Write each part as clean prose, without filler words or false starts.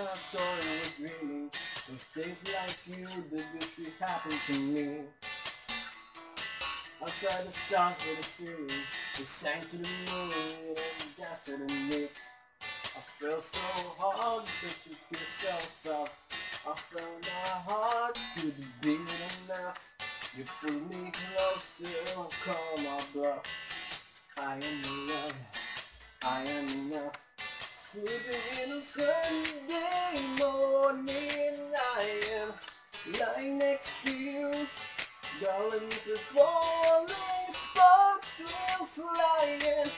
your story is really. With things like you, the victory happened to me. Outside the stars for the city, we sang to the moon, and that's what it meant. I felt so hard that you could yourself up. I found my heart to be big enough. You pull me closer, I'll call my bluff. I am enough, I am enough. Sleeping in a Sunday morning, I am lying next to you. Darling, this falling sparks will fly in.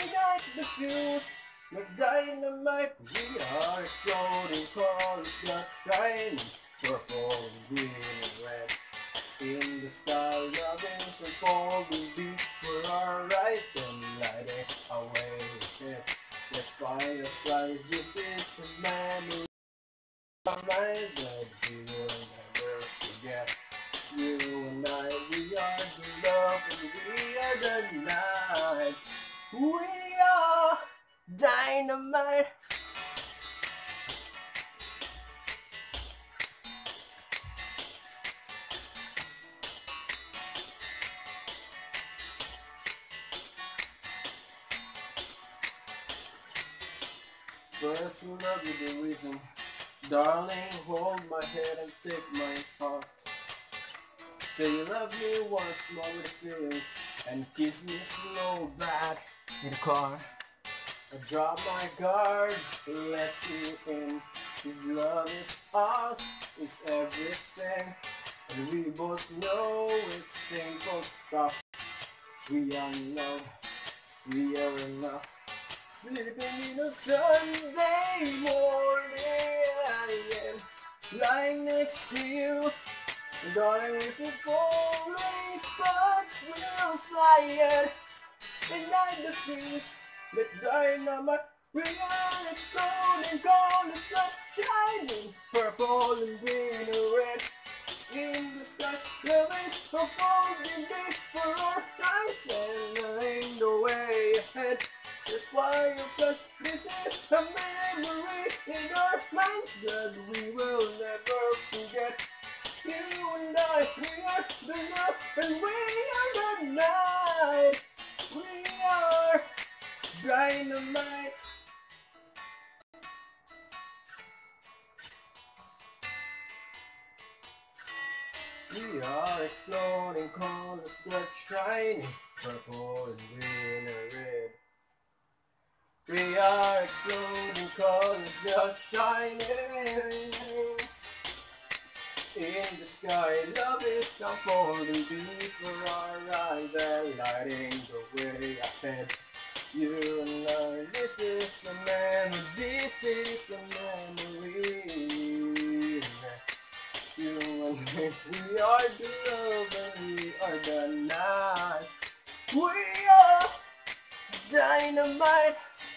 Ignite the fuse, the dynamite. We are exploding colors, just shining purple, green and red. In the style of ancient fall, we beat for our right and light it away with it. The fireflies, this is the memory of my life that you will never forget. You and I, we are the love and we are the night. We are dynamite. First love is the reason. Darling, hold my head and take my heart. Say you love me once more with feelings, and kiss me slow back in the car. I drop my guard, let you in. This love is ours, it's everything, and we both know it's simple stuff. We are enough, we are enough. Sleeping in a Sunday morning, I am lying next to you. Darling, if you fall, we start will fly it. Ignite the fuse. With dynamite, we are exploding, gold is up, shining purple and green and red. In the sky, love is unfolding big for our eyes, and in the way ahead. The fireflies, this is a memory in our minds that we will never forget. You and I, we are the love, and we are the night. We are dynamite. We are exploding colors that shine purple and green and red. We are exploding colors that shine in the sky. Love is unfolding before our eyes and lighting the way ahead. You know, this is the memory, this is the memory. You and me, we are the love and we are the night. We are dynamite.